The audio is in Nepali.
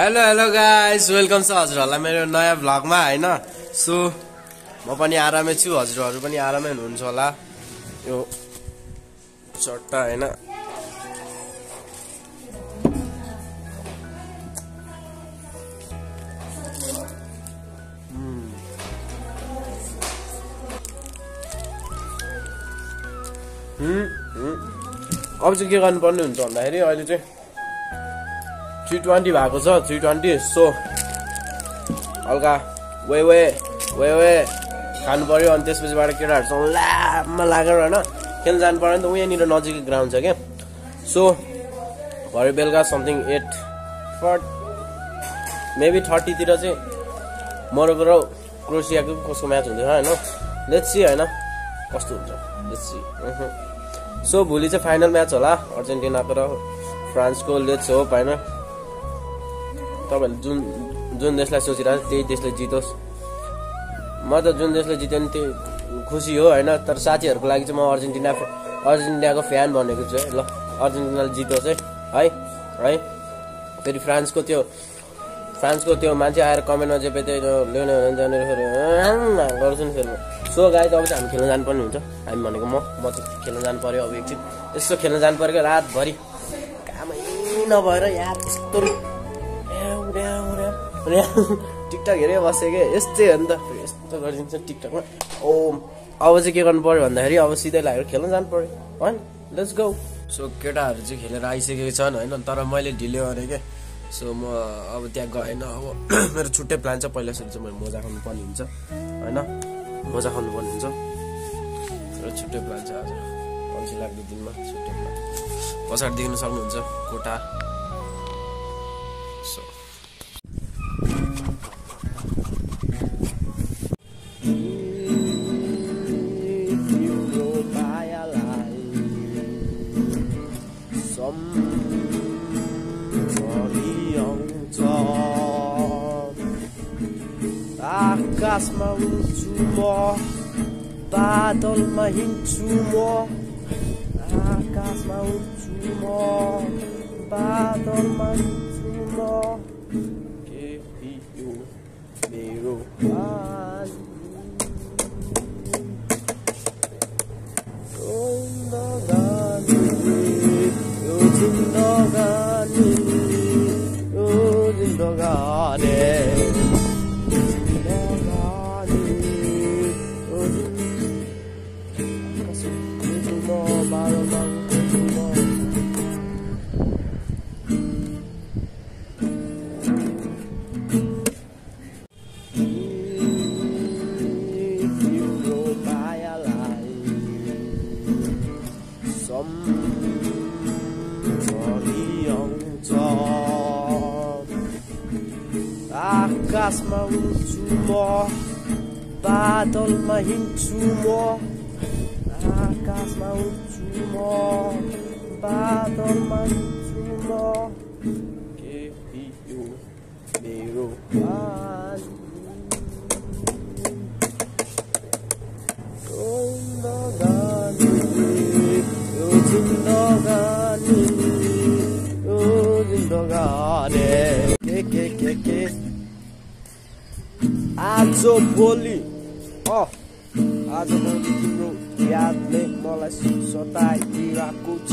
हेलो गाइस वेलकम छ हजुरहरुलाई मेरो नयाँ भ्लगमा हैन। सो म पनि आरामै छु, हजुरहरु पनि आरामै हुनुहुन्छ होला। यो चट्टा हैन, अब चाहिँ के गर्नुपर्ने हुन्छ भन्दाखेरि अहिले चाहिँ 320 भएको छ, 320। सो हल्का वे खानु पर्यो, अनि त्यसपछिबाट केटाहरूसँग लाममा लागेर हैन खेल्न जानु पर्यो नि त। उहाँनिर नजिकै ग्राउन्ड छ के। सो भरे बेलुका समथिङ 8:30 तिर चाहिँ मोरक्को र क्रोएसियाको कसको म्याच हुन्छ हैन। लेट्स सी हैन कस्तो हुन्छ, लेट्स सी। सो भोलि चाहिँ फाइनल म्याच होला अर्जेन्टिनाको र फ्रान्सको। लेट्स होप हैन तपाईहरुले जुन देशलाई सोचिराछ त्यही देशले जितोस्। म त जुन देशले जित्यो नि त्यो खुसी हो हैन, तर साथीहरुको लागि चाहिँ म अर्जेन्टिनाको फ्यान भनेको छु है। ल अर्जेन्टिनाले जितोस् है है। फेरि फ्रान्सको त्यो मान्छे आएर कमेन्टमा जे बेते ल्याउने भने जाने गर्छु नि फेरि। सो गाइस अब चाहिँ हामी खेल्न जानु पर्ने हुन्छ। हामी भनेको म चाहिँ खेल्न जानु पर्यो अब एकछिन। यसो खेल्न जानु पर्यो रातभरि कामै नभएर यार, यस्तो टिकटक हेरे बसेको यस्तै हो नि त। यस्तो गरिदिन्छ टिकटकमा। अब चाहिँ के गर्नु पर्यो भन्दाखेरि अब सिधै लागेर खेल्न जानु पर्यो हैन। Let's go. सो केटाहरू चाहिँ खेलेर आइसकेको छन् हैन, तर मैले ढिलो गरेँ के। सो म अब त्यहाँ गएन। अब मेरो छुट्टै प्लान छ, पहिला सुरु चाहिँ मैले मोजा खानु पर्ने हुन्छ हैन, मोजा खानु पर्ने हुन्छ। मेरो छुट्टै प्लान छ आज, अल्छी लाग्दो दिनमा छुट्टै प्लान पछाडि देख्न सक्नुहुन्छ कोटा। सो आकाशमा उड्छु म, बादलमा हिँड्छु म, आकाशमा उड्छु म, बादलमा हिँड्छु म, केही यो मेरो बानी। आकाशमा उड्छु म, बादलमा हिँड्छु म, आकाशमा उड्छु म, बादलमा हिँड्छु म, केही यो मेरो बानी। के आज भोलि तिम्रो यादले मलाई सताइदिरहेको छ।